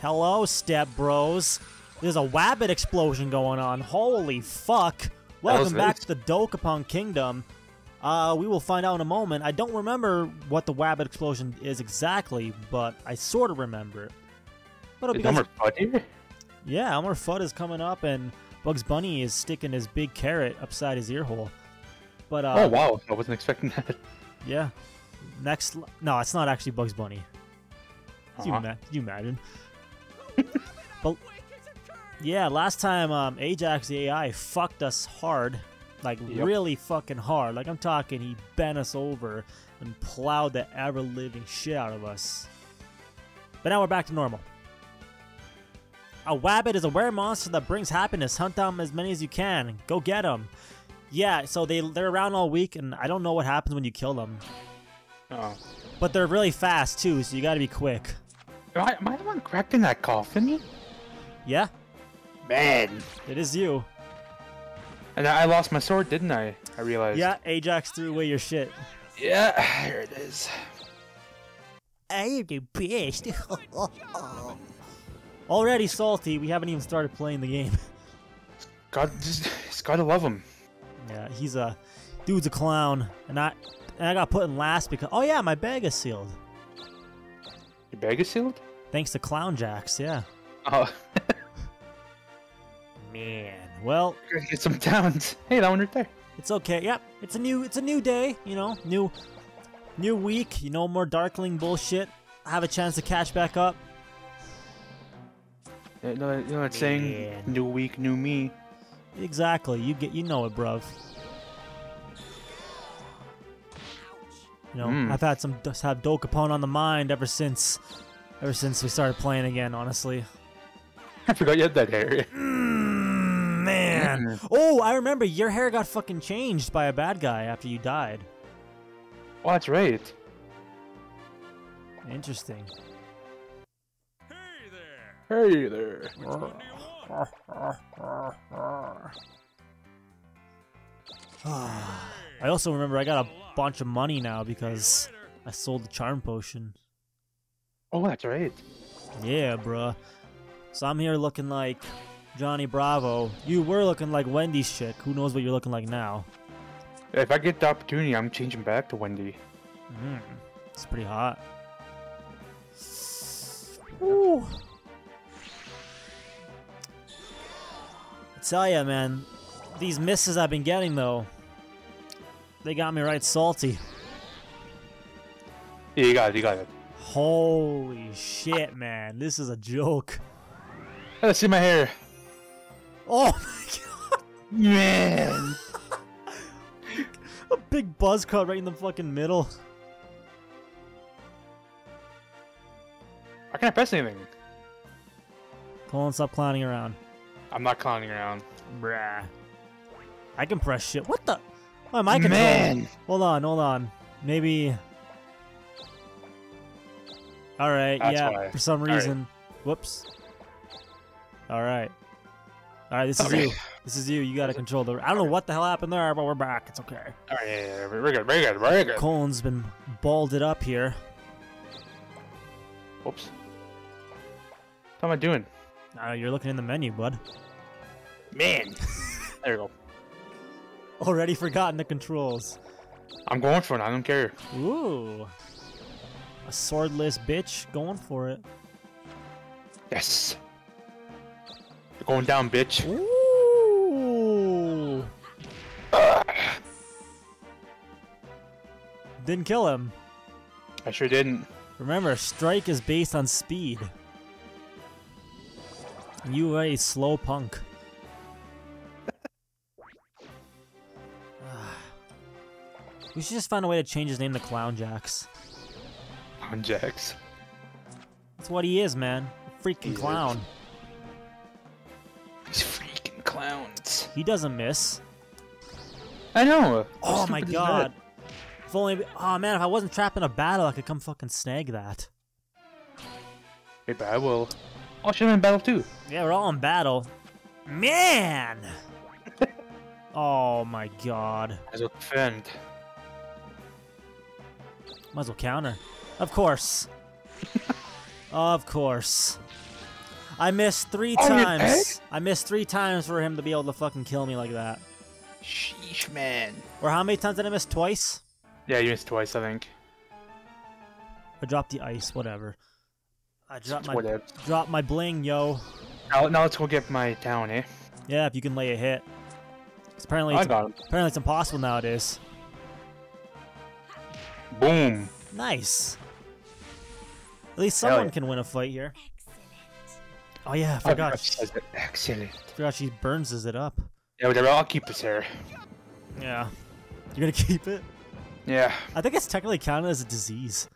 Hello, step bros. There's a wabbit explosion going on. Holy fuck. Welcome back to the Dokapon Kingdom. We will find out in a moment. I don't remember what the wabbit explosion is exactly, but I sort of remember it. But is Elmer Fudd here? Yeah, Elmer Fudd is coming up, and Bugs Bunny is sticking his big carrot upside his ear hole. But, oh, wow. I wasn't expecting that. Yeah. Next. No, it's not actually Bugs Bunny. Can you imagine? But, yeah, last time Ajax the AI fucked us hard. Like, really fucking hard. Like, I'm talking, he bent us over and plowed the ever-living shit out of us. But now we're back to normal. A wabbit is a were monster that brings happiness. Hunt down as many as you can. Go get them. Yeah, so they're around all week, and I don't know what happens when you kill them. Oh. But they're really fast, too, so you gotta be quick. Am I the one cracked in that coffin? Yeah. Man. It is you. And I lost my sword, didn't I? I realized. Yeah, Ajax threw away your shit. Yeah, here it is. I am the best. Already salty, we haven't even started playing the game. God, just gotta love him. Yeah, he's a... Dude's a clown. And I got put in last because... Oh yeah, my bag is sealed. Your bag is sealed? Thanks to Clown Jacks, yeah. Oh. Man, well... You gotta get some talent. Hey, that one right there. It's okay, yep. It's a new day, you know. New week, you know, more Darkling bullshit. I have a chance to catch back up. You know that saying? New week, new me. Exactly, you know it, bruv. You know, I've had some Dokapon on the mind ever since we started playing again. Honestly, I forgot you had that hair. Man, oh, I remember your hair got fucking changed by a bad guy after you died. Oh, that's right. Interesting. Hey there. Hey there. Which one do you want? I also remember I got a bunch of money now because I sold the charm potion. Oh, that's right. Yeah, bruh. So I'm here looking like Johnny Bravo. You were looking like Wendy's chick. Who knows what you're looking like now? If I get the opportunity, I'm changing back to Wendy. It's pretty hot. Ooh. I tell ya, man. These misses I've been getting, though, they got me right salty. Yeah, you got it. Holy shit, man. This is a joke. Let's see my hair. Oh, my God. Man. A big buzz cut right in the fucking middle. Why can't I press anything? Colin, stop clowning around. I'm not clowning around. Bruh. I can press shit. What the? Oh, am I controlling? Man. Hold on. Maybe. All right. That's why. For some reason. All right. Whoops. All right. This is you. This is you. You gotta control the. I don't know what the hell happened there, but we're back. It's okay. All right. Yeah. We're good. Colin's been balded up here. Whoops. How am I doing? You're looking in the menu, bud. Man. There you go. Already forgotten the controls. I'm going for it. I don't care. Ooh. A swordless bitch going for it. Yes. You're going down, bitch. Ooh. Didn't kill him. I sure didn't. Remember, strike is based on speed. You are a slow punk. We should just find a way to change his name to Clown Jacks. Clown Jacks? That's what he is, man. A freaking clown. These freaking clowns. He doesn't miss. I know. Oh my God. If only. Oh man, if I wasn't trapped in a battle, I could come fucking snag that. Hey, but I will. Oh shit, I'm in battle too. Yeah, we're all in battle. Man! Oh my God. As a friend. Might as well counter. Of course. I missed three times. I missed three times for him to be able to fucking kill me like that. Sheesh, man. Or how many times did I miss? Twice? Yeah, you missed twice, I think. I dropped the ice, whatever. I dropped my bling, yo. Now let's go get my town, eh? Yeah, if you can lay a hit. Apparently, it's impossible nowadays. Boom. Nice. At least someone can win a fight here. Excellent. Oh yeah, I forgot. Excellent. I forgot she burns it up. Yeah, whatever. I'll keep this here. Yeah. You're gonna keep it? Yeah. I think it's technically counted as a disease.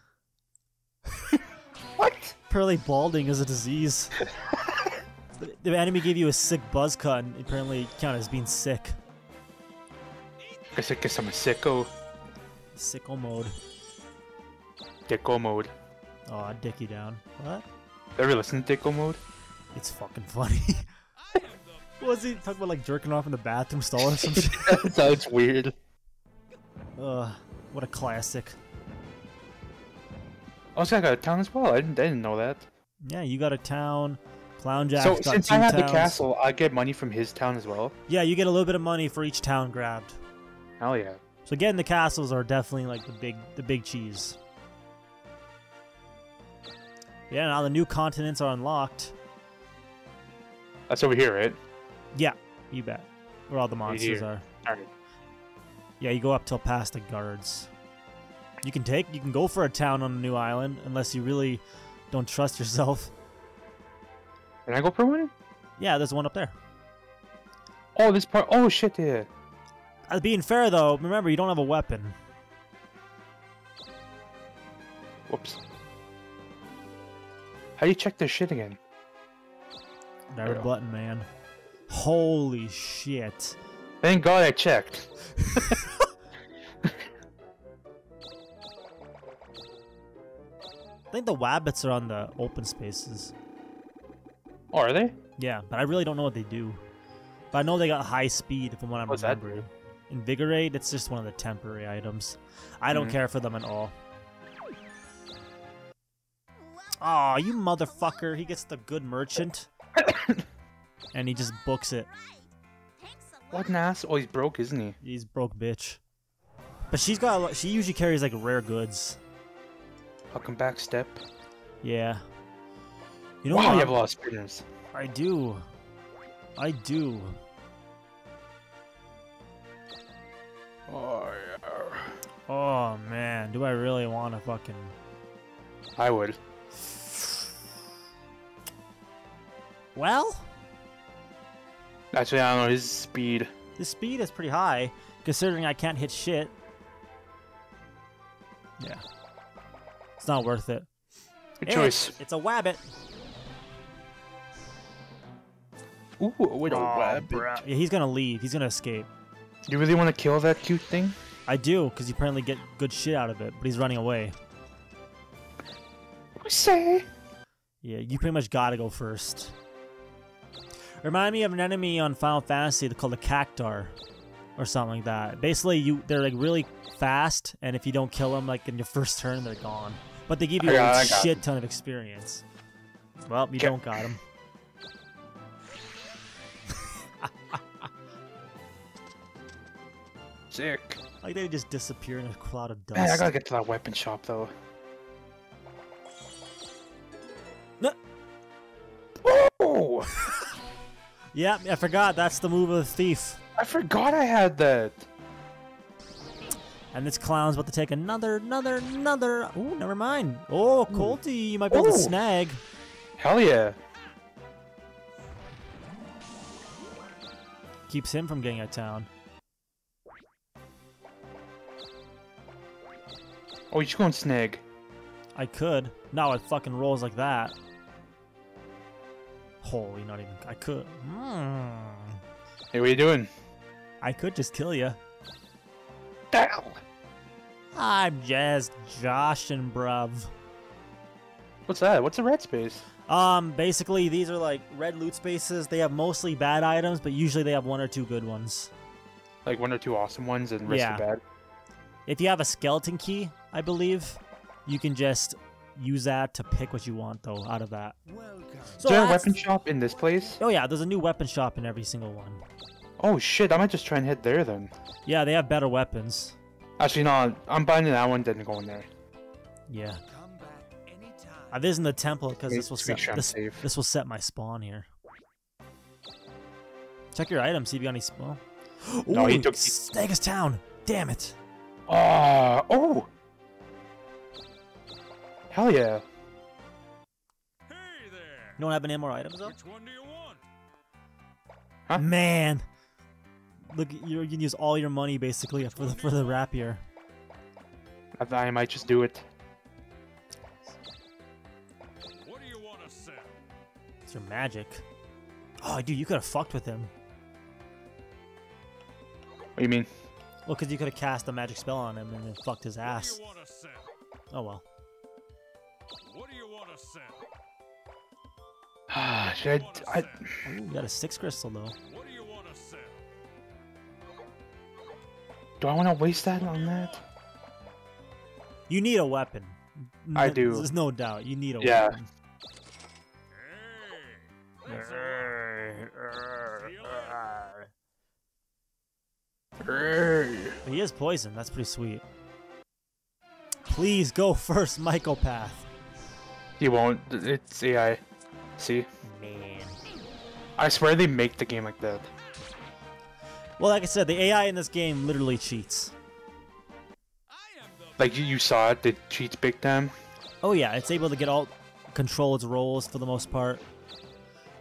What? Apparently balding is a disease. The enemy gave you a sick buzz cut and apparently counted as being sick. I guess I'm a sicko. Sicko mode. Dicko mode. Oh, I dick you down. What? Ever listen to Dicko mode? It's fucking funny. What was he talking about, like jerking off in the bathroom stall or some shit? That sounds weird. What a classic. Also, I got a town as well. I didn't know that. Yeah, you got a town. Clown Jack's got two towns. So since I have the castle, I get money from his town as well. Yeah, you get a little bit of money for each town grabbed. Hell yeah! So getting the castles are definitely like the big cheese. Yeah, now the new continents are unlocked. That's over here, right? Yeah, you bet. Where all the monsters are. All right. Yeah, you go up till past the guards. You can go for a town on a new island unless you really don't trust yourself. Can I go for one? Yeah, there's one up there. Oh, this part. Oh shit, yeah. Being fair though, remember you don't have a weapon. Whoops. How do you check this shit again? Another button, man. Holy shit. Thank God I checked. I think the wabbits are on the open spaces. Oh, are they? Yeah, but I really don't know what they do. But I know they got high speed from what I'm remembering. That? Invigorate, it's just one of the temporary items. I don't care for them at all. Aw, you motherfucker. He gets the good merchant. And he just books it. What an ass. Oh, he's broke, isn't he? He's broke, bitch. But she's got a lot, she usually carries like rare goods. I'll come back step. Yeah. You know wow, you have a lot of spinners. I do. I do. Oh, yeah. Oh man, do I really want to fucking... I would. Well? Actually, I don't know, his speed. His speed is pretty high, considering I can't hit shit. Yeah. It's not worth it. Good choice. It's a wabbit. Ooh, we don't wabbit. Yeah, he's gonna leave, he's gonna escape. You really want to kill that cute thing? I do, because you apparently get good shit out of it, but he's running away. Say. Yeah, you pretty much gotta go first. Remind me of an enemy on Final Fantasy called a Cactar, or something like that. Basically, they're like really fast, and if you don't kill them like in your first turn, they're gone. But they give you a shit ton of experience. Well, you don't got them. Sick. Like they just disappear in a cloud of dust. Man, I gotta get to that weapon shop though. No. Whoa! Yeah, I forgot. That's the move of the thief. I forgot I had that. And this clown's about to take another. Ooh, never mind. Oh, Colty, you might be able to snag. Hell yeah. Keeps him from getting out of town. Oh, you should go and snag. I could. No, it fucking rolls like that. Holy, not even. I could. Hey, what are you doing? I could just kill you. Damn. I'm just joshing, bruv. What's that? What's a red space? Basically, these are like red loot spaces. They have mostly bad items, but usually they have one or two good ones. Like one or two awesome ones and the rest are bad? If you have a skeleton key, I believe, you can just use that to pick what you want, though, out of that. So is there a weapon shop in this place? Oh, yeah. There's a new weapon shop in every single one. Oh, shit. I might just try and hit there, then. Yeah, they have better weapons. Actually, no. I'm buying that one, then going there. Yeah. This isn't the temple, because this will set my spawn here. Check your items, see if you got any spawn. Ooh, no, he took Snagus Town. Damn it. Oh! Hell yeah. Hey there. You don't have any more items, though? Which one do you want? Huh? Man. Look, you can use all your money, basically, for the rapier. I might just do it. What do you want to sell? It's your magic. Oh, dude, you could have fucked with him. What do you mean? Well, because you could have cast a magic spell on him and then fucked his ass. Oh, well. What do you want to sell? Ah, should I... Ooh, got a 6 crystal, though. What do you want to sell? Do I want to waste that on that? You need a weapon. I do. There's no doubt. You need a weapon. Hey, he is poisoned. That's pretty sweet. Please go first, Mycopath. He won't. It's AI. See? Man. I swear they make the game like that. Well, like I said, the AI in this game literally cheats. Like, you saw it. It cheats big time. Oh, yeah. It's able to get all... Control its rolls for the most part.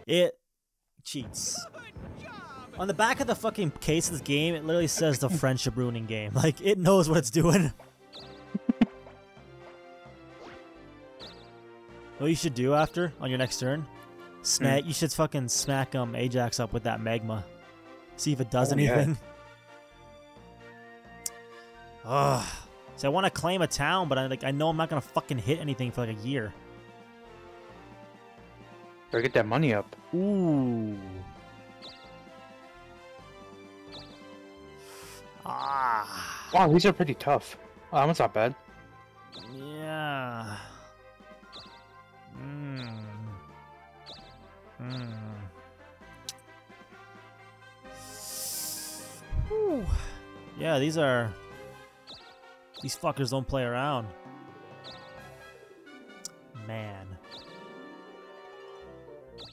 It cheats. On the back of the fucking case of this game, it literally says the friendship ruining game. Like, it knows what it's doing. What you should do after, on your next turn, you should fucking smack Ajax up with that magma. See if it does anything. Yeah. Ugh. So I want to claim a town, but I know I'm not gonna fucking hit anything for like a year. Gotta get that money up. Ooh. Ah. Wow, these are pretty tough. Oh, that one's not bad. Yeah. Mm. Mm. Whew. Yeah, these are... These fuckers don't play around. Man.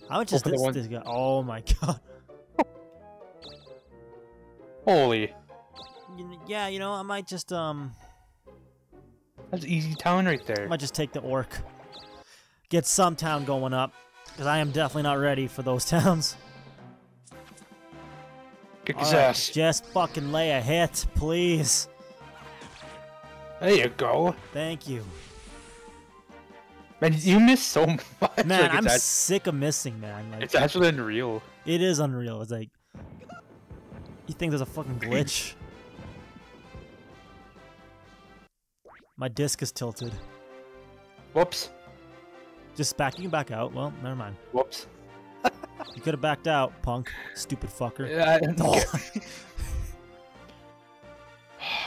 How much is this guy? Oh my god. Holy. Yeah, you know, I might just, That's easy town right there. I might just take the orc. Get some town going up. Because I am definitely not ready for those towns. Kick his ass. Just fucking lay a hit, please. There you go. Thank you. Man, you miss so much. Man, like, I'm sick of missing, man. Like, it's actually unreal. It is unreal. It's like... You think there's a fucking glitch. My disc is tilted. Whoops. Just back. You can back out. Well, never mind. Whoops. You could have backed out, punk. Stupid fucker. Yeah,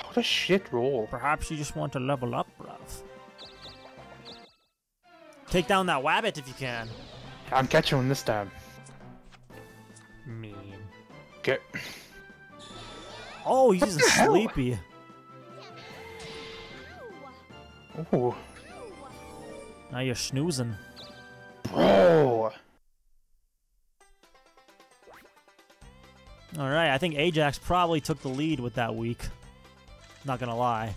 what a shit roll. Perhaps you just want to level up, bruv. Take down that wabbit if you can. I'm catching him this time. Mean. Okay. Oh, he's just sleepy. Oh. Now you're snoozing. Bro! Alright, I think Ajax probably took the lead with that week. Not gonna lie.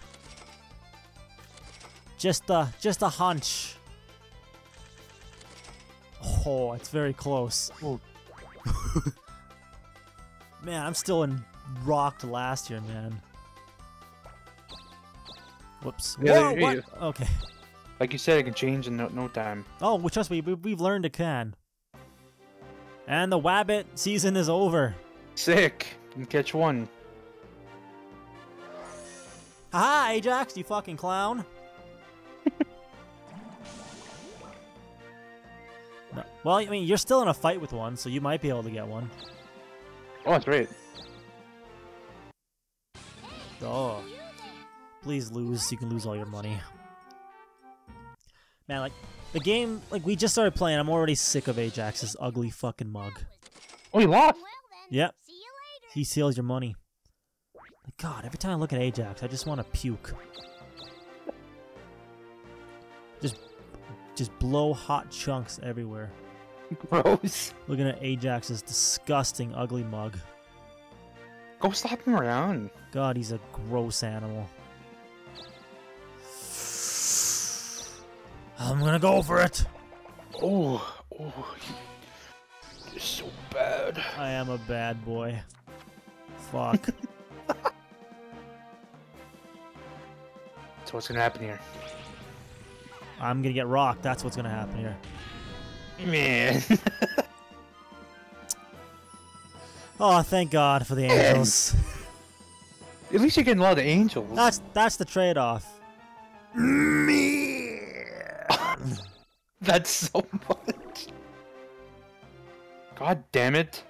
Just a hunch. Oh, it's very close. Oh. Man, I'm still in rocked last year, man. Whoops. Yeah, whoa, what? Okay. Like you said, it can change in no time. Oh, well, trust me, we've learned it can. And the wabbit season is over. Sick. Didn't catch one. Haha, Ajax, you fucking clown. No. Well, I mean, you're still in a fight with one, so you might be able to get one. Oh, that's great. Oh. Please lose so you can lose all your money. Man, like, the game, like, we just started playing. I'm already sick of Ajax's ugly fucking mug. Oh, you lost? Yep. He steals your money. God, every time I look at Ajax, I just want to puke. Just blow hot chunks everywhere. Gross. Looking at Ajax's disgusting, ugly mug. Go slap him around. God, he's a gross animal. I'm gonna go for it. Oh, oh, you're so bad. I am a bad boy. Fuck. So what's gonna happen here? I'm gonna get rocked. That's what's gonna happen here. Man. Oh, thank God for the angels. At least you're getting a lot of angels. That's the trade-off. Me. That's so much. God damn it.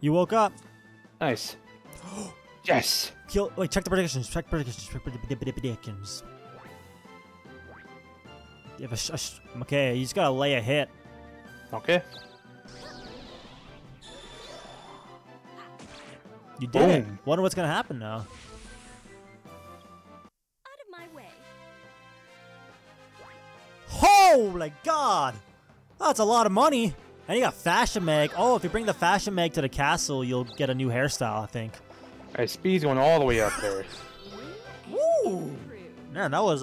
You woke up. Nice. Yes! Kill. Wait, check the predictions. Check predictions. Check predictions. You have a okay, you just gotta lay a hit. Okay. You did it. Wonder what's gonna happen now. Out of my way. Holy God! That's a lot of money. And you got Fashion Mag. Oh, if you bring the Fashion Mag to the castle, you'll get a new hairstyle, I think. Hey, speed's going all the way up there. Woo! Man, that was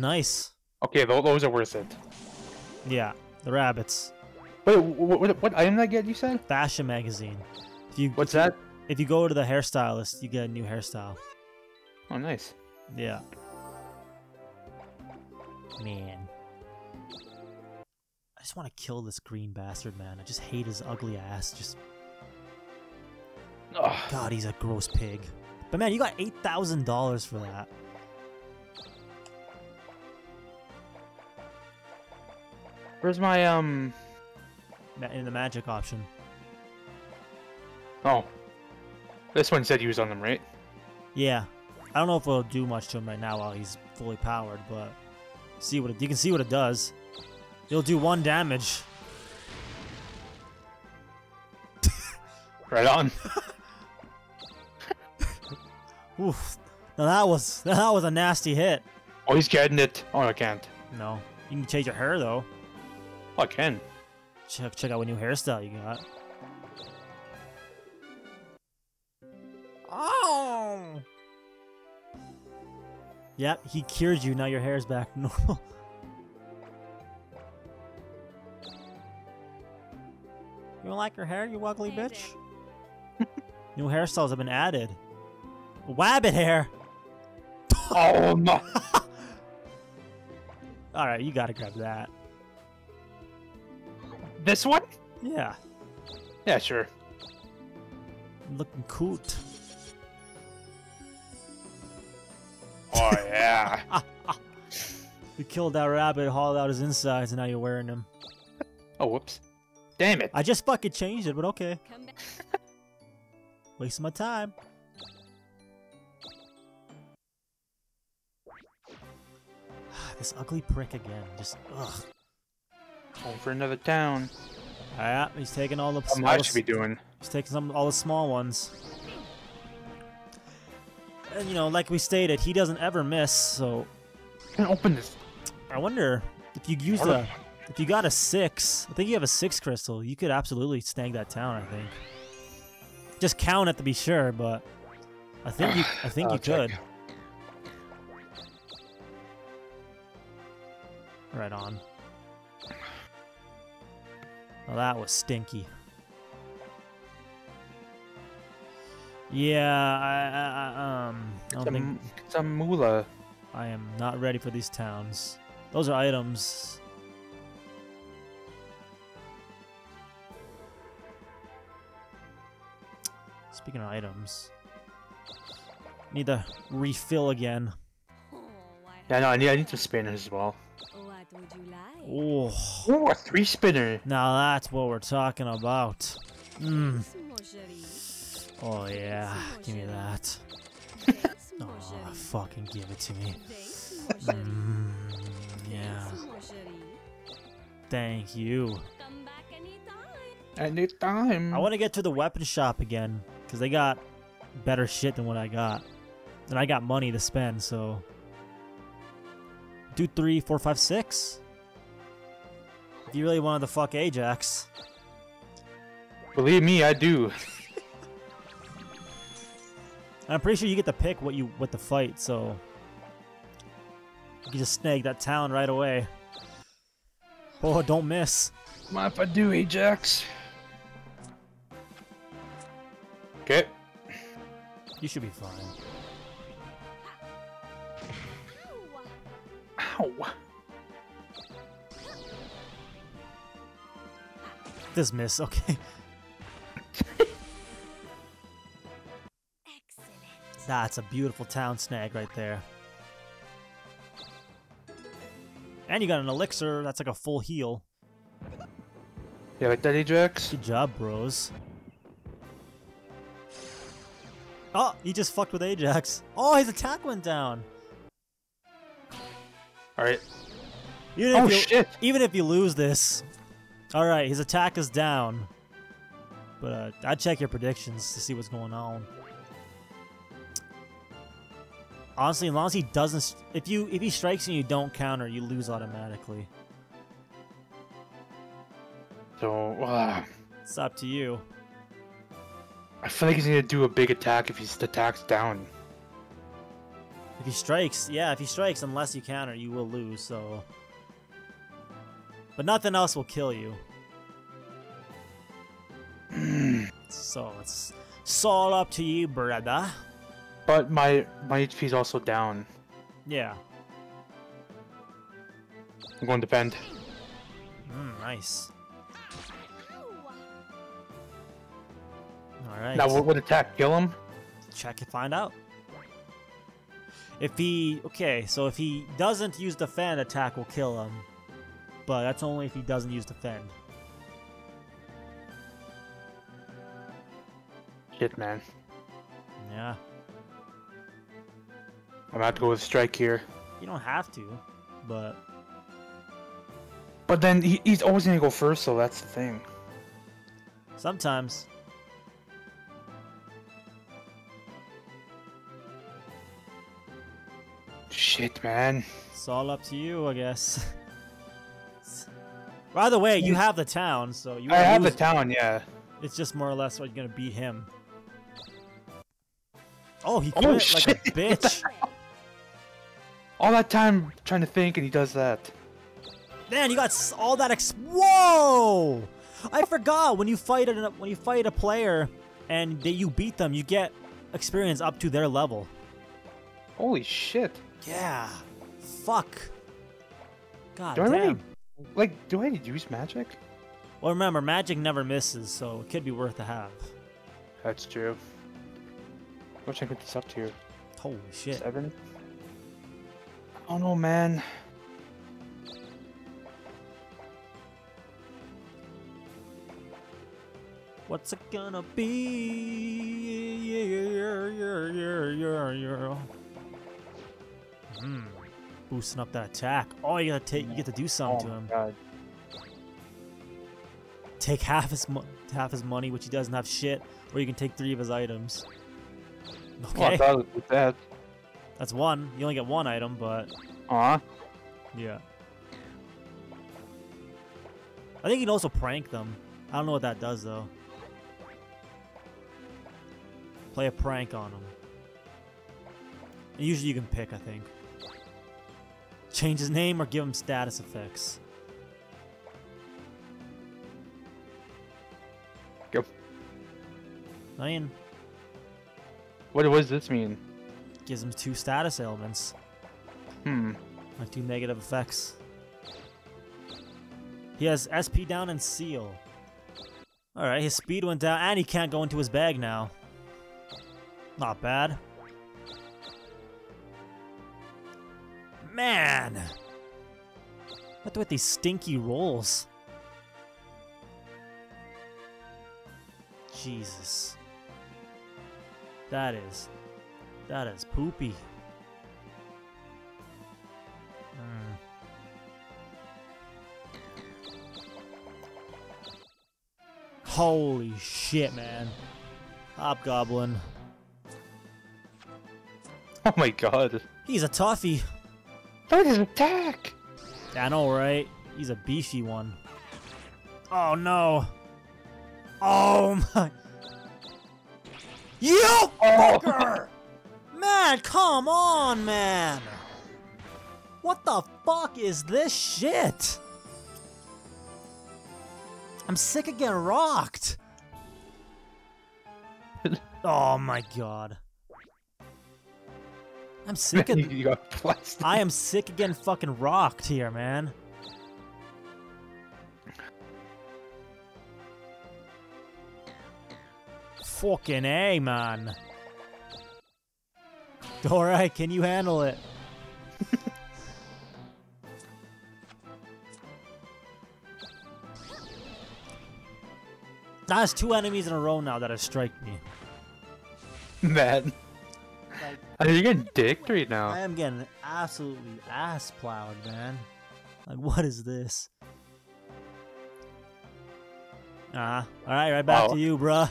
nice. Okay, those are worth it. Yeah, the rabbits. Wait, what item did I get? You said Fashion Magazine. If you what's that? If you go to the hairstylist, you get a new hairstyle. Oh, nice. Yeah. Man, I just want to kill this green bastard, man. I just hate his ugly ass. Just. God, he's a gross pig. But man, you got $8,000 for that. Where's my in the magic option? Oh, this one said use on them, right? Yeah, I don't know if it'll do much to him right now while he's fully powered, but see what it, you can see what it does. It'll do 1 damage. Right on. Oof. Now that was a nasty hit. Oh, he's getting it. Oh, I can't. No. You can change your hair though. Oh, I can. Check out what new hairstyle you got. Oh. Yep, he cured you. Now your hair's back to normal. You don't like your hair, you ugly bitch? New hairstyles have been added. Wabbit hair! Oh no! Alright, you gotta grab that. This one? Yeah. Yeah, sure. Looking cool. Oh yeah. You killed that rabbit, hauled out his insides, and now you're wearing them. Oh, whoops. Damn it. I just fucking changed it, but okay. Come back. Wasting my time. This ugly prick again. Just ugh. Home for another town. Yeah, he's taking all the. What I should be doing. He's taking all the small ones. And you know, like we stated, he doesn't ever miss. So. Can I open this? I wonder if you use the. If you got a 6, I think you have a 6 crystal. You could absolutely snag that town. I think. Just count it to be sure, but I think you could. Right on. Well, that was stinky. Yeah, I don't think it's a moolah. I am not ready for these towns. Those are items. Speaking of items, need to refill again. Yeah, no, I need some spinners as well. What would you like? Oh, ooh, a 3 spinner. Now that's what we're talking about. Mm. Oh yeah, give me that. Oh, fucking give it to me. Yeah. Thank you. Anytime. I want to get to the weapon shop again, because they got better shit than what I got. And I got money to spend, so... Do 3, 4, 5, 6. If you really wanted to fuck Ajax. Believe me, I do. I'm pretty sure you get to pick what to fight, so... You can just snag that town right away. Oh, don't miss. Mind if I do, Ajax? Okay. You should be fine. Ow! This miss, okay. That's a beautiful town snag right there. And you got an elixir, that's like a full heal. Yeah, like that, Ajax? Good job, bros. Oh, he just fucked with Ajax. Oh, his attack went down. Alright. Oh, shit! Even if you lose this. Alright, his attack is down. But I'd check your predictions to see what's going on. Honestly, as long as he doesn't, if he strikes and you don't counter, you lose automatically. So it's up to you. I feel like he's gonna do a big attack if he attacks down. If he strikes, yeah, if he strikes, unless you counter, you will lose. So, but nothing else will kill you. So it's all up to you, brother. But my HP's also down. Yeah. I'm going to defend. Nice. Alright. Now what would attack kill him? Check and find out. If he... Okay, so if he doesn't use defend, attack will kill him. But that's only if he doesn't use defend. Shit, man. Yeah. I'm gonna have to go with strike here. You don't have to, but... But then he's always gonna go first, so that's the thing. Sometimes. Shit, man. It's all up to you, I guess. By the way, you have the town, so you... I have the town, yeah. It's just more or less what you're gonna beat him. Oh, he quit like a bitch. All that time trying to think, and he does that. Man, you got all that Whoa! I forgot when you fight a player and you beat them, you get experience up to their level. Holy shit! Yeah. Fuck. God damn. Do I use magic? Well, remember, magic never misses, so it could be worth a half. That's true. I wish I could get this up to here. Holy shit! 7. Oh no, man. What's it gonna be? Boosting up that attack. Oh, you gotta take. You get to do something to him. God. Take half his money, which he doesn't have shit, or you can take 3 of his items. Okay. Oh, I thought it was that. That's 1. You only get 1 item, but... Yeah. I think you can also prank them. I don't know what that does, though. Play a prank on them. And usually you can pick, I think. Change his name or give him status effects. Go. I mean... What does this mean? Gives him 2 status ailments. Like 2 negative effects. He has SP down and seal. Alright, his speed went down and he can't go into his bag now. Not bad. Man! What with these stinky rolls? Jesus. That is... That is poopy. Holy shit, man. Hobgoblin. Oh my god. He's a toughie. Look at his attack! I know, right? He's a beefy one. Oh no. Oh my. You fucker! Man, come on, man. What the fuck is this shit? I'm sick of getting rocked. Oh my god. I'm sick of. You got plastic. I am sick of getting fucking rocked here, man. Fucking A, man. Alright, can you handle it? That's two enemies in a row now that have striked me. Man. Like, are you getting dicked right now? I am getting absolutely ass plowed, man. Like, what is this? Alright, right back to you, bruh.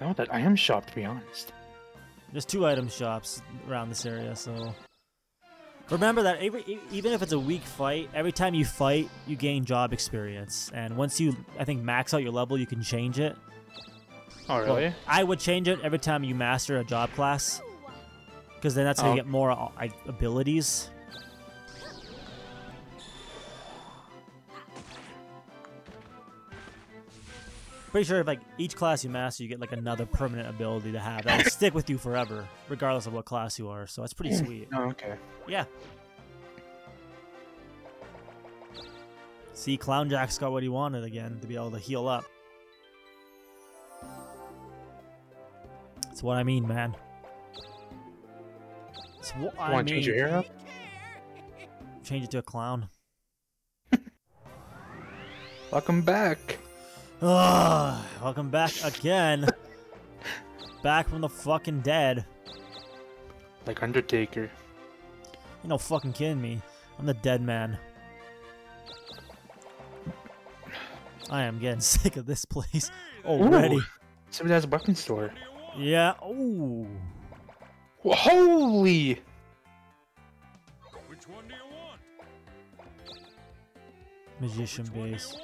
I want that item shop, to be honest. There's two item shops around this area, so remember that even if it's a weak fight, every time you fight you gain job experience, and once you, I think, max out your level, you can change it. Oh really? Well, I would change it every time you master a job class, because then that's how you get more abilities. Pretty sure if like each class you master, you get like another permanent ability to have that'll stick with you forever, regardless of what class you are. So that's pretty sweet. Oh, okay. Yeah. See, Clownjack's got what he wanted again to be able to heal up. That's what I mean, man. That's what I mean. Want to change your hair up? Change it to a clown. Welcome back. Ugh, welcome back again. Back from the fucking dead. Like Undertaker. You're no fucking kidding me. I'm the dead man. I am getting sick of this place already. Ooh, somebody has a weapon store. Yeah. Ooh. Well, holy. Which one do you want? Magician base.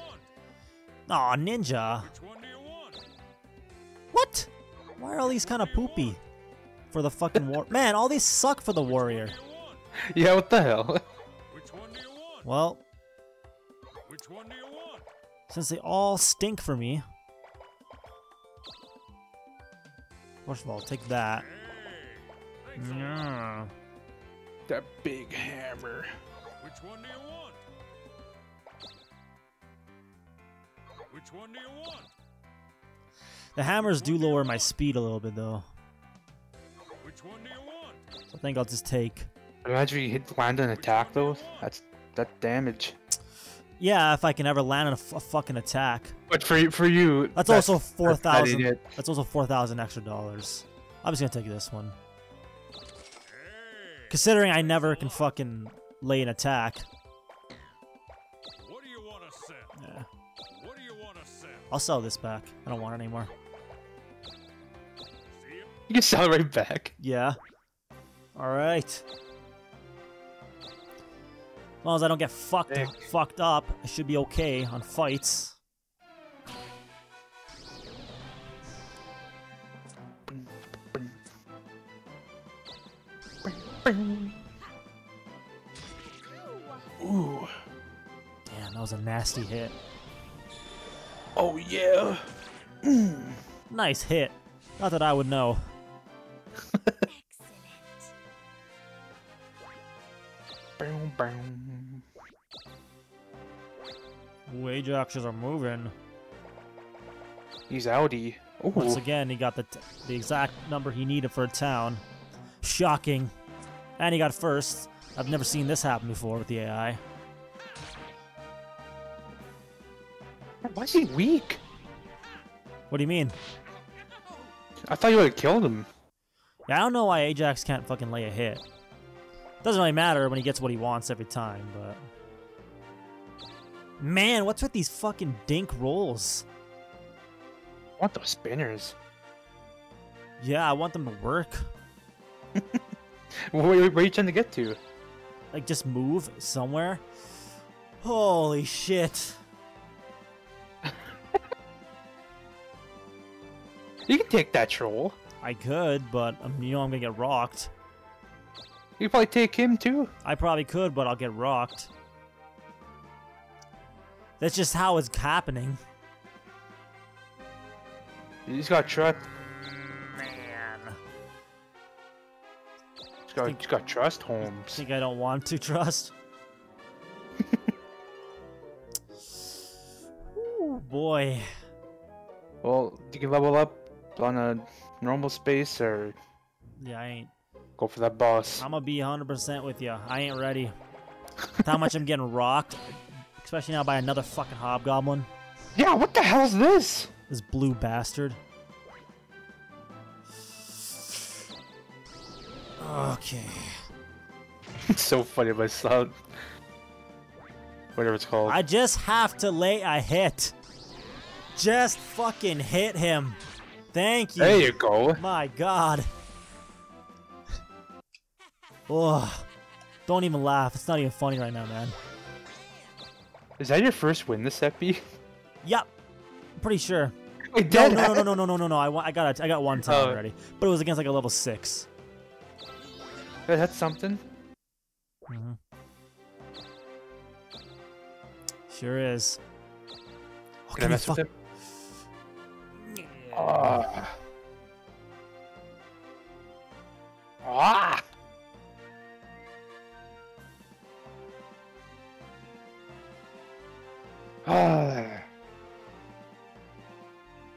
Aw, ninja. Which one do you want? What? Why are all these kind of poopy? For the fucking war. Man, all these suck for the warrior. Yeah, what the hell? Which one do you want? Well. Which one do you want? Since they all stink for me. First of all, take that. Hey, that big hammer. Which one do you want? Which one do you want? The hammers do lower my speed a little bit, though. Which one do you want? So I think I'll just take. Imagine if you land an attack, though. That's that damage. Yeah, if I can ever land a fucking attack. But for you, that's also 4,000. That's also 4,000 extra dollars. I'm just gonna take this one. Considering I never can fucking lay an attack. What do you want to set? Yeah. I'll sell this back. I don't want it anymore. You can sell it right back. Yeah. Alright. As long as I don't get fucked up, I should be okay on fights. Ooh. Damn, that was a nasty hit. Oh yeah! Mm. Nice hit. Not that I would know. Excellent. Ooh, Ajaxes are moving. He's outie. Ooh. Once again, he got the exact number he needed for a town. Shocking. And he got first. I've never seen this happen before with the AI. Why is he weak? What do you mean? I thought you would have killed him. Yeah, I don't know why Ajax can't fucking lay a hit. Doesn't really matter when he gets what he wants every time, but... Man, what's with these fucking dink rolls? I want those spinners. Yeah, I want them to work. Where are you trying to get to? Like, just move somewhere? Holy shit. You can take that troll. I could, but you know I'm gonna get rocked. You probably take him too? I probably could, but I'll get rocked. That's just how it's happening. You just got trucked. You got trust, Holmes. I think I don't want to trust. Ooh, boy. Well, you can level up on a normal space, or... Yeah, I ain't. Go for that boss. I'm gonna be 100% with you. I ain't ready. With how much I'm getting rocked. Especially now by another fucking hobgoblin. Yeah, what the hell is this? This blue bastard. Okay. It's so funny, my son. Whatever it's called. I just have to lay a hit. Just fucking hit him. Thank you. There you go. My God. Oh, don't even laugh. It's not even funny right now, man. Is that your first win this epi? Yep. I'm pretty sure. Wait, no. I got one time already, but it was against like a level 6. That's something. Mm-hmm. Sure is. Oh, can I mess with him? Ah!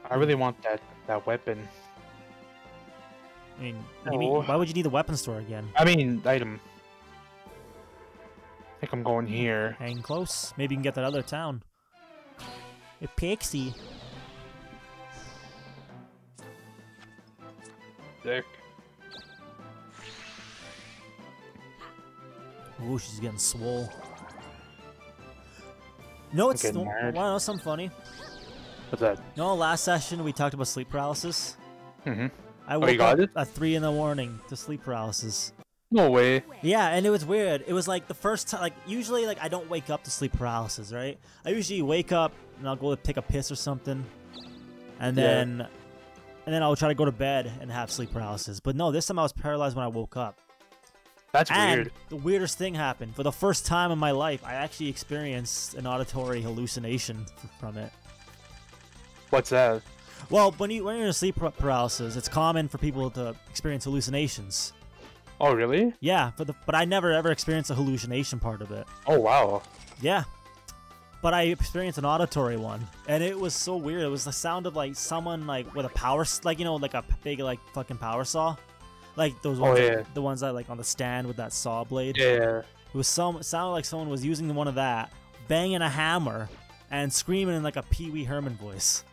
I really want that weapon. I mean, why would you need the weapon store again? I mean, item. I think I'm going here. Hang close. Maybe you can get that other town. A pixie. Dick. Ooh, she's getting swole. No, it's still. Want to know something funny? What's that? No, last session we talked about sleep paralysis. Mm-hmm. I woke up at 3 in the morning to sleep paralysis. No way. Yeah, and it was weird. It was like the first time, like usually like I don't wake up to sleep paralysis, right? I usually wake up and I'll go to take a piss or something. And then I'll try to go to bed and have sleep paralysis. But no, this time I was paralyzed when I woke up. That's weird. The weirdest thing happened. For the first time in my life, I actually experienced an auditory hallucination from it. What's that? Well, when you're in sleep paralysis, it's common for people to experience hallucinations. Oh, really? Yeah, but I never ever experienced the hallucination part of it. Oh, wow. Yeah. But I experienced an auditory one, and it was so weird. It was the sound of like someone like with a power, like you know, like a big like fucking power saw, like those ones, the ones that like on the stand with that saw blade. Yeah. It was sounded like someone was using one of that, banging a hammer, and screaming in like a Pee-wee Herman voice.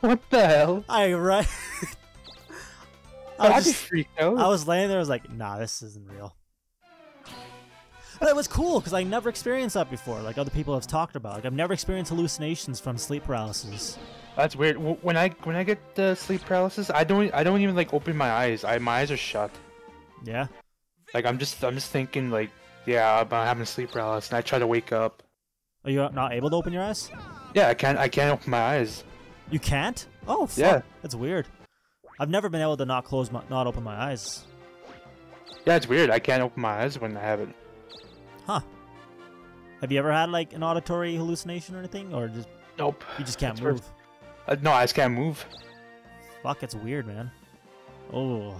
What the hell? I just freaked out. I was laying there. I was like, nah, this isn't real. But it was cool because I never experienced that before. Like other people have talked about, like I've never experienced hallucinations from sleep paralysis. That's weird. When I get sleep paralysis, I don't even like open my eyes. My eyes are shut. Yeah. Like I'm just thinking like, yeah, I'm having sleep paralysis, and I try to wake up. Are you not able to open your eyes? Yeah, I can't open my eyes. You can't? Oh, fuck. Yeah. That's weird. I've never been able to not open my eyes. Yeah, it's weird. I can't open my eyes when I have it. Huh. Have you ever had, like, an auditory hallucination or anything? Or just... Nope. You just can't move? No, I just can't move. Fuck, it's weird, man. Oh.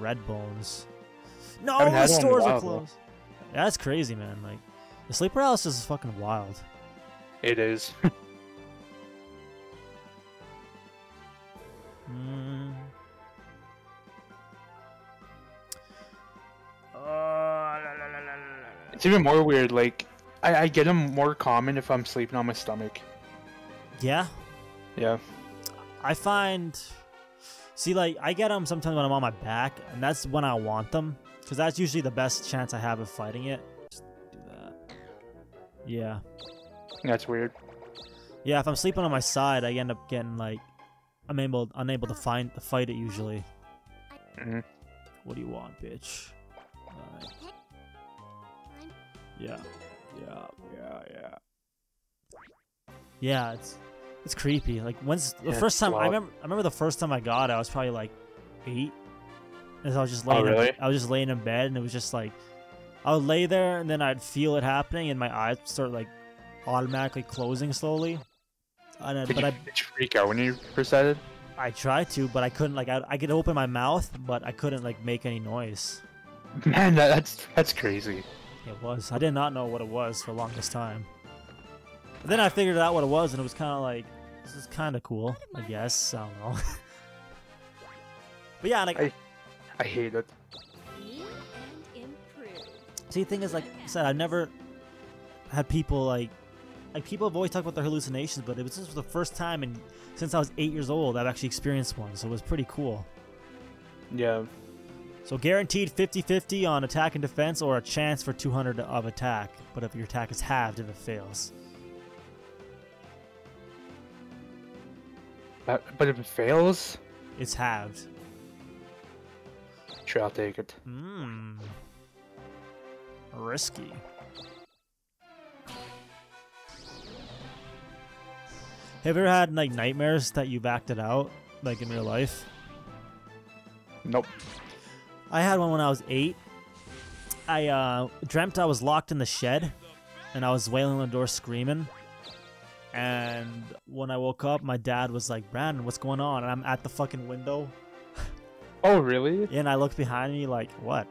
Red bones. No, the stores are closed. Yeah, that's crazy, man. Like, the sleep paralysis is fucking wild. It is. It's even more weird, like, I get them more common if I'm sleeping on my stomach. Yeah? Yeah. I find... See, like, I get them sometimes when I'm on my back, and that's when I want them. Because that's usually the best chance I have of fighting it. Just do that. Yeah. That's weird. Yeah, if I'm sleeping on my side, I end up getting, like... I'm unable to fight it, usually. Mm-hmm. What do you want, bitch? Alright. Yeah. Yeah. Yeah, it's creepy. Like, when's the first time I remember the first time I got it, I was probably like 8. And so I was just laying in bed, and it was just like I would lay there and then I'd feel it happening and my eyes start like automatically closing slowly. And did you freak out when you first had it? I tried to, but I couldn't. Like I could open my mouth, but I couldn't like make any noise. Man, that's crazy. It was. I did not know what it was for the longest time. But then I figured out what it was, and it was kind of like, this is kind of cool, I guess. I don't know. But yeah, like I hate it. See, the thing is, like I said, I've never had people like people have always talked about their hallucinations, but it was just the first time, and since I was 8 years old, I've actually experienced one, so it was pretty cool. Yeah. So guaranteed 50-50 on attack and defense, or a chance for 200 of attack, but if your attack is halved if it fails. But if it fails? It's halved. Sure, I'll take it. Hmm. Risky. Have you ever had like nightmares that you've acted out, like in real life? Nope. I had one when I was 8. I dreamt I was locked in the shed, and I was wailing on the door screaming. And when I woke up, my dad was like, "Brandon, what's going on?" And I'm at the fucking window. Oh, really? And I looked behind me like, what?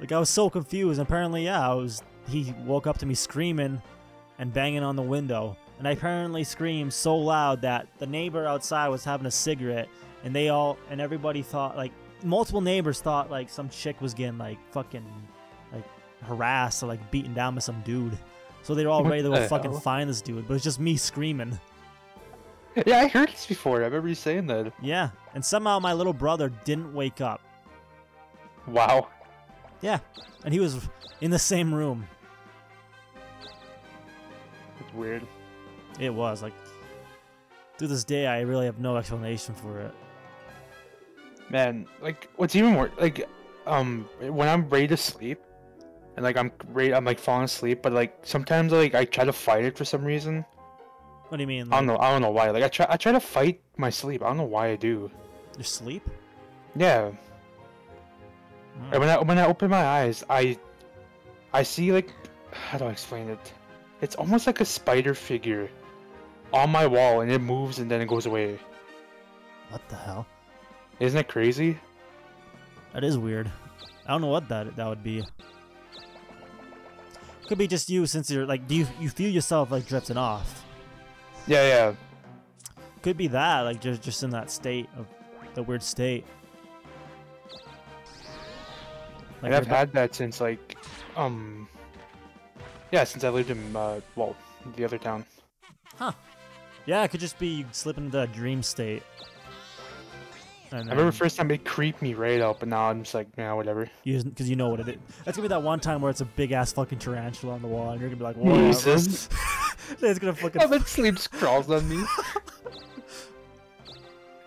Like, I was so confused. And apparently, yeah, he woke up to me screaming and banging on the window. And I apparently screamed so loud that the neighbor outside was having a cigarette, and everybody thought, like, multiple neighbors thought like some chick was getting like fucking like harassed or like beaten down by some dude, so they were all ready to go fucking find this dude, but it's just me screaming. Yeah, I heard this before. I remember you saying that. Yeah, and somehow my little brother didn't wake up. Wow. Yeah, and he was in the same room. It's weird. It was like, to this day I really have no explanation for it. Man, like, what's even more, like, when I'm ready to sleep, and, like, I'm, like, falling asleep, but, like, sometimes, like, I try to fight it for some reason. What do you mean? Like, I don't know why. Like, I try to fight my sleep. I don't know why I do. Your sleep? Yeah. Oh. And when I open my eyes, I see, like, how do I explain it? It's almost like a spider figure on my wall, and it moves, and then it goes away. What the hell? Isn't it crazy? That is weird. I don't know what that would be. Could be just you, since you're like, do you feel yourself like drifting off? Yeah. Could be that, like just in that state of the weird state. Like, and I've had that since like, yeah, since I lived in well, the other town. Huh? Yeah, it could just be you slipping into that dream state. Then, I remember first time it creeped me right out, but now I'm just like, nah, whatever. Because you know what it is. That's gonna be that one time where it's a big ass fucking tarantula on the wall, and you're gonna be like, what? Jesus. It's gonna fucking. That sleep crawls on me.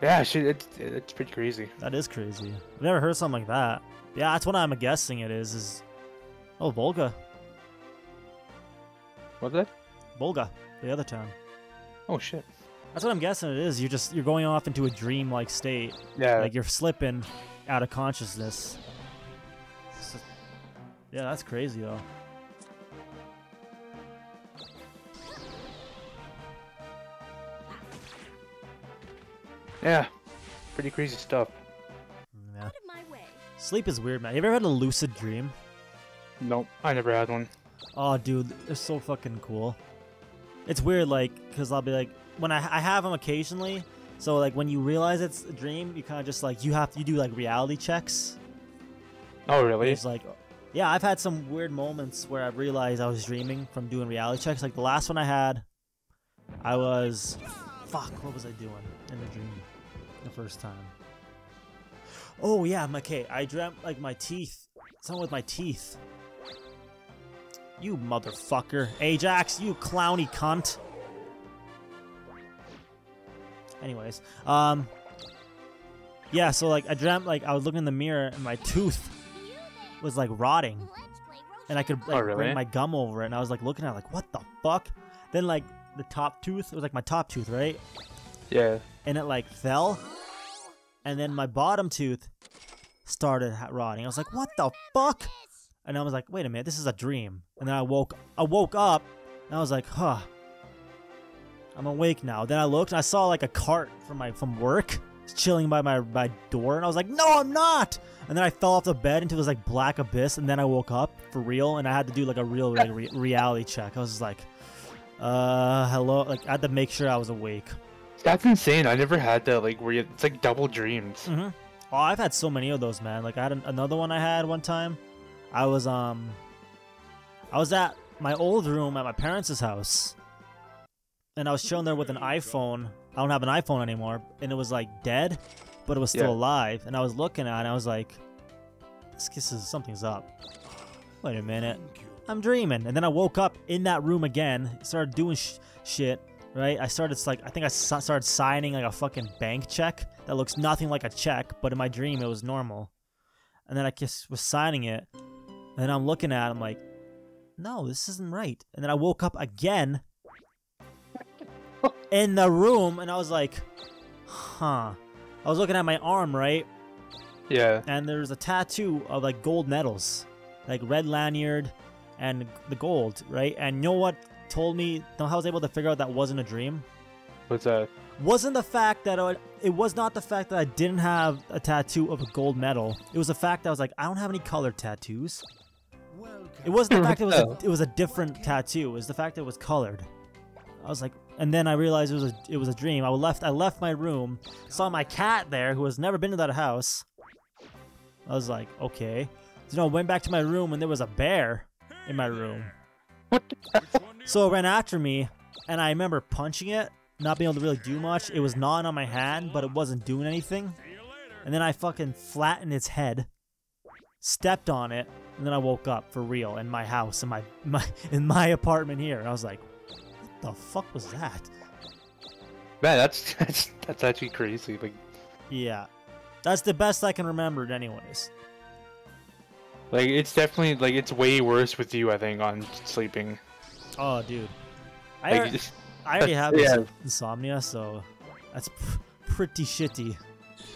Yeah, shit, it's pretty crazy. That is crazy. I've never heard something like that. Yeah, that's what I'm guessing it is. Oh, Volga. What's that? Volga, the other town. Oh shit. That's what I'm guessing it is. You're going off into a dream-like state. Yeah. Like you're slipping out of consciousness. So, yeah, that's crazy though. Yeah. Pretty crazy stuff. Yeah. Sleep is weird, man. You ever had a lucid dream? Nope. I never had one. Oh, dude. It's so fucking cool. It's weird, like, because I'll be like, when I have them occasionally, so like when you realize it's a dream, you kind of just like you do like reality checks. Oh really? It's like, Yeah, I've had some weird moments where I realized I was dreaming from doing reality checks. Like the last one I had, I was... Fuck, what was I doing in the dream the first time? Oh yeah, okay, I dreamt like my teeth. Something with my teeth. You motherfucker. Ajax, you clowny cunt. Anyways, yeah, so like I dreamt like I was looking in the mirror and my tooth was like rotting. And I could like, bring my gum over it, and I was like looking at it like, what the fuck? Then like the top tooth, it was like my top tooth, right? Yeah. And it like fell. And then my bottom tooth started rotting. I was like, what the fuck? And I was like, wait a minute, this is a dream. And then I woke up and I was like, huh. I'm awake now. Then I looked and I saw like a cart from work chilling by my door, and I was like, no, I'm not. And then I fell off the bed into this like black abyss, and then I woke up for real, and I had to do like a real like, reality check. I was just like, hello, like I had to make sure I was awake. That's insane. I never had that, like where you, it's like double dreams. Mm-hmm. Oh, I've had so many of those, man. Like I had another one I had one time. I was at my old room at my parents' house, and I was chilling there with an iPhone. I don't have an iPhone anymore, and it was like dead, but it was still alive. And I was looking at it, and I was like, this is, something's up. Wait a minute, I'm dreaming. And then I woke up in that room again, started doing shit, right? I started like, I think I started signing like a fucking bank check that looks nothing like a check, but in my dream it was normal. And then I just was signing it, and then I'm looking at it, I'm like, no, this isn't right. And then I woke up again in the room, and I was like, huh. I was looking at my arm, right? Yeah. And there's a tattoo of like gold medals, like red lanyard and the gold, right? And you know what told me, I was able to figure out that wasn't a dream? What's that? Wasn't the fact that it was not the fact that I didn't have a tattoo of a gold medal. It was the fact that I was like, I don't have any colored tattoos. It wasn't the fact that it was a different tattoo. It was the fact that it was colored. I was like, and then I realized it was a dream. I left my room, saw my cat there who has never been to that house. I was like, okay. So, you know, I went back to my room, and there was a bear in my room. So it ran after me, and I remember punching it, not being able to really do much. It was gnawing on my hand, but it wasn't doing anything. And then I fucking flattened its head, stepped on it, and then I woke up for real in my house, in my apartment here. And I was like, what the fuck was that? Man, that's actually crazy. Like, yeah, that's the best I can remember, anyways. Like, it's definitely like it's way worse with you, I think, on sleeping. Oh, dude, I already have insomnia, so that's pretty shitty.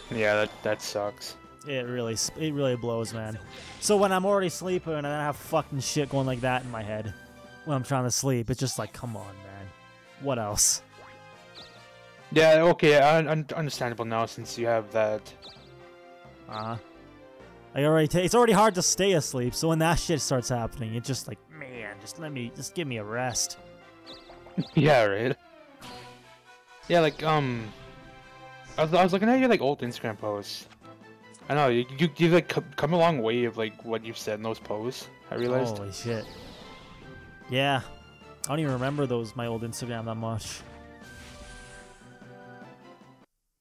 Yeah, that sucks. It really blows, man. So when I'm already sleeping and I have fucking shit going like that in my head when I'm trying to sleep, it's just like, come on, man. What else? Yeah, okay, understandable now since you have that. Uh-huh. It's already hard to stay asleep, so when that shit starts happening, it's just like, man, just give me a rest. Yeah, right. Yeah, like, I was looking at your, like, old Instagram posts. I know, you've, like, come a long way of, like, what you've said in those posts, I realized. Holy shit. Yeah. I don't even remember those, my old Instagram, that much.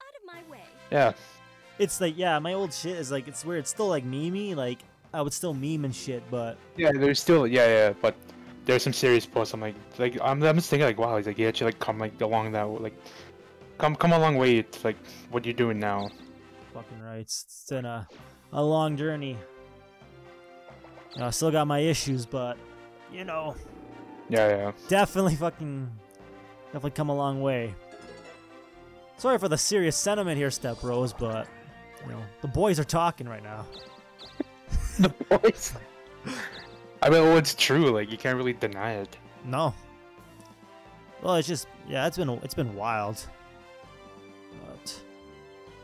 Out of my way. Yeah. It's like, yeah, my old shit is, like, it's weird. It's still, like, meme-y. Like, I would still meme and shit, but... Yeah, there's still, yeah, but... There's some serious posts. I'm like, I'm just thinking like, wow, he's like, yeah, you like come like along that, like, come a long way. It's like, what you're doing now. Fucking right. It's been a long journey. You know, I still got my issues, but you know. Yeah. Definitely come a long way. Sorry for the serious sentiment here, Step Rose, but you know, the boys are talking right now. The boys. I mean, well, it's true. Like, you can't really deny it. No. Well, it's just, yeah, it's been wild. But,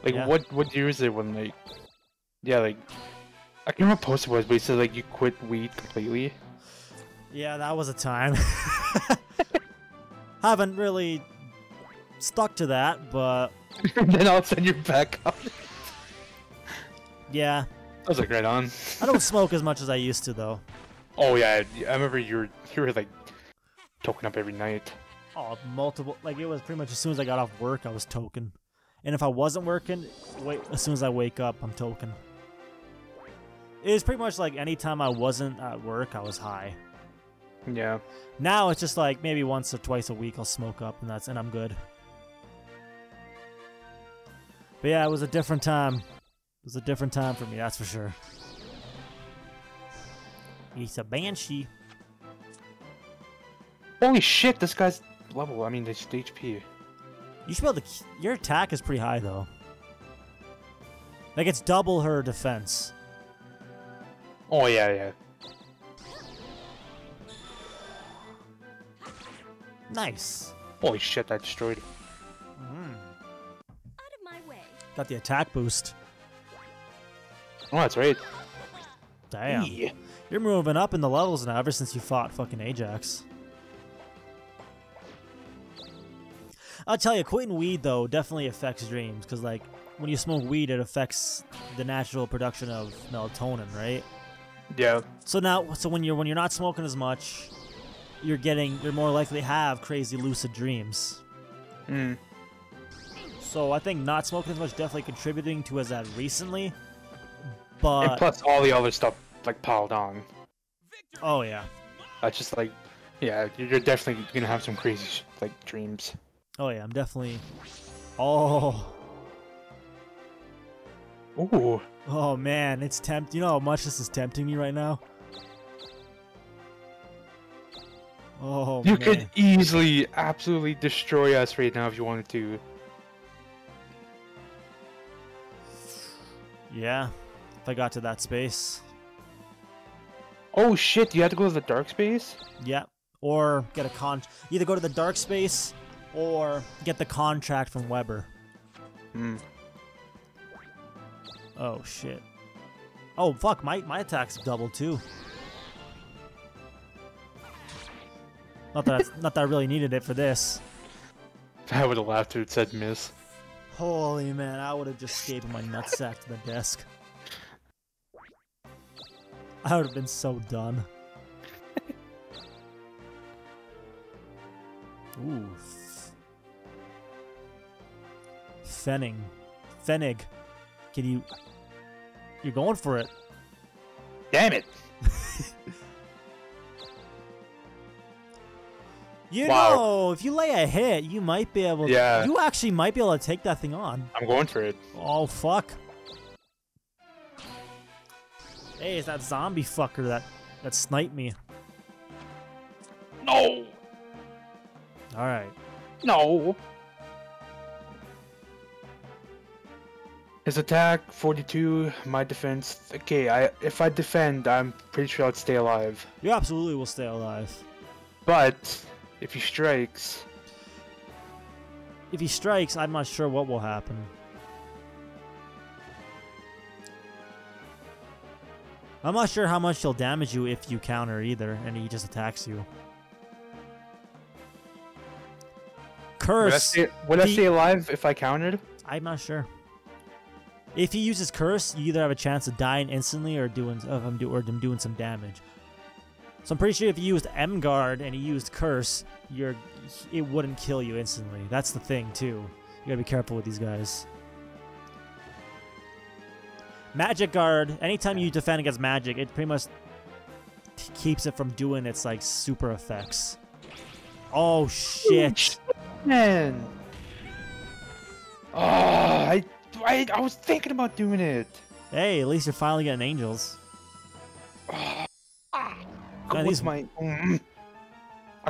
like, yeah. What year is it when, like, yeah, like, I can't remember what post it was, but it said, like, you quit weed completely. Yeah, that was a time. Haven't really stuck to that, but... Then all of a sudden you're back up. Yeah. Those look right on. I don't smoke as much as I used to, though. Oh, yeah. I remember you were like, toking up every night. Oh, multiple. Like, it was pretty much as soon as I got off work, I was toking. And if I wasn't working, as soon as I wake up, I'm toking. It was pretty much like any time I wasn't at work, I was high. Yeah. Now it's just like maybe once or twice a week I'll smoke up and I'm good. But yeah, it was a different time. It was a different time for me, that's for sure. He's a banshee. Holy shit, this guy's level, I mean, this HP. You should be able to, your attack is pretty high though. Like it's double her defense. Oh yeah, yeah. Nice. Holy shit, that destroyed it. Mm. Out of my way. Got the attack boost. Oh, that's right. Damn. Yeah. You're moving up in the levels now ever since you fought fucking Ajax. I'll tell you, quitting weed, though, definitely affects dreams. Because, like, when you smoke weed, it affects the natural production of melatonin, right? Yeah. So now, when you're not smoking as much, you're more likely to have crazy lucid dreams. Hmm. So I think not smoking as much definitely contributing to as that recently. But and plus all the other stuff like piled on. Oh yeah. That's just like, yeah, you're definitely gonna have some crazy like dreams. Oh yeah, I'm definitely. Oh. Ooh. Oh man, it's tempting. You know how much this is tempting me right now. Oh, you man. Could easily, absolutely destroy us right now if you wanted to. Yeah, if I got to that space. Oh shit! You have to go to the dark space. Yeah, or get a either go to the dark space or get the contract from Weber. Hmm. Oh shit! Oh fuck! My attack's double too. Not that I really needed it for this. I would have laughed if it said miss. Holy man, I would have just escaped my nutsack to the desk. I would have been so done. Ooh. Fennig. Can you... You're going for it. Damn it. You wow. know, if you lay a hit, you might be able to, yeah. You actually might be able to take that thing on. I'm going for it. Oh, fuck. Hey, it's that zombie fucker that sniped me. No! Alright. No! His attack, 42, my defense. Okay, if I defend, I'm pretty sure I'd stay alive. You absolutely will stay alive. But... If he strikes, I'm not sure what will happen. I'm not sure how much he'll damage you if you counter either, and he just attacks you. Curse! Would I stay alive if I countered? I'm not sure. If he uses Curse, you either have a chance of dying instantly or doing some damage. So I'm pretty sure if you used M-Guard and you used Curse, it wouldn't kill you instantly. That's the thing, too. You gotta be careful with these guys. Magic Guard, anytime you defend against magic, it pretty much keeps it from doing its, like, super effects. Oh, shit. Man. Oh, I was thinking about doing it. Hey, at least you're finally getting angels. I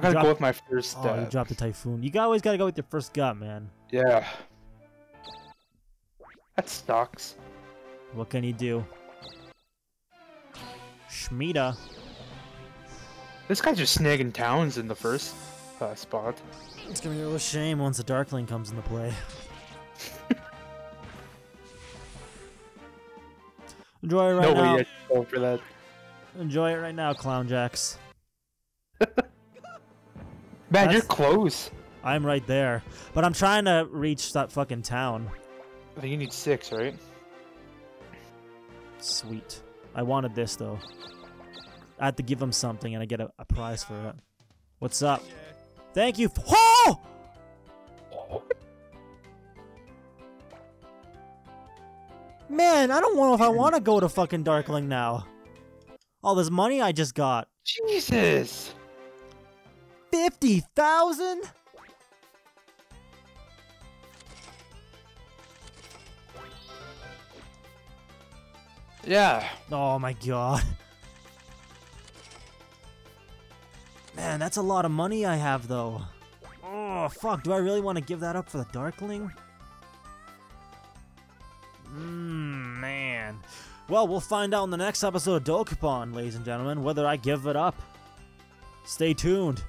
gotta go with my first. Oh, you dropped the Typhoon. You always gotta go with your first gut, man. Yeah. That sucks. What can he do? Shmita. This guy's just snagging towns in the first spot. It's gonna be a real shame once the Darkling comes into play. Enjoy it right now. Nobody going for that. Enjoy it right now, Clown Jacks. Man, you're close. I'm right there. But I'm trying to reach that fucking town. I think you need 6, right? Sweet. I wanted this, though. I had to give him something, and I get a prize for it. What's up? Thank you. Oh! Man, I don't know if I want to go to fucking Darkling now. All this money I just got. Jesus! 50,000? Yeah. Oh my god. Man, that's a lot of money I have, though. Oh, fuck. Do I really want to give that up for the Darkling? Man. Well, we'll find out in the next episode of Dokapon, ladies and gentlemen, whether I give it up. Stay tuned.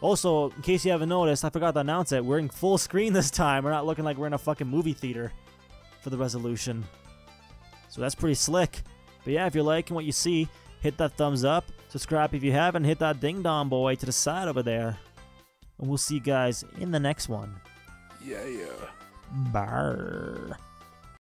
Also, in case you haven't noticed, I forgot to announce it. We're in full screen this time. We're not looking like we're in a fucking movie theater for the resolution. So that's pretty slick. But yeah, if you're liking what you see, hit that thumbs up. Subscribe if you haven't. Hit that ding-dong boy to the side over there. And we'll see you guys in the next one. Yeah, yeah. Brr.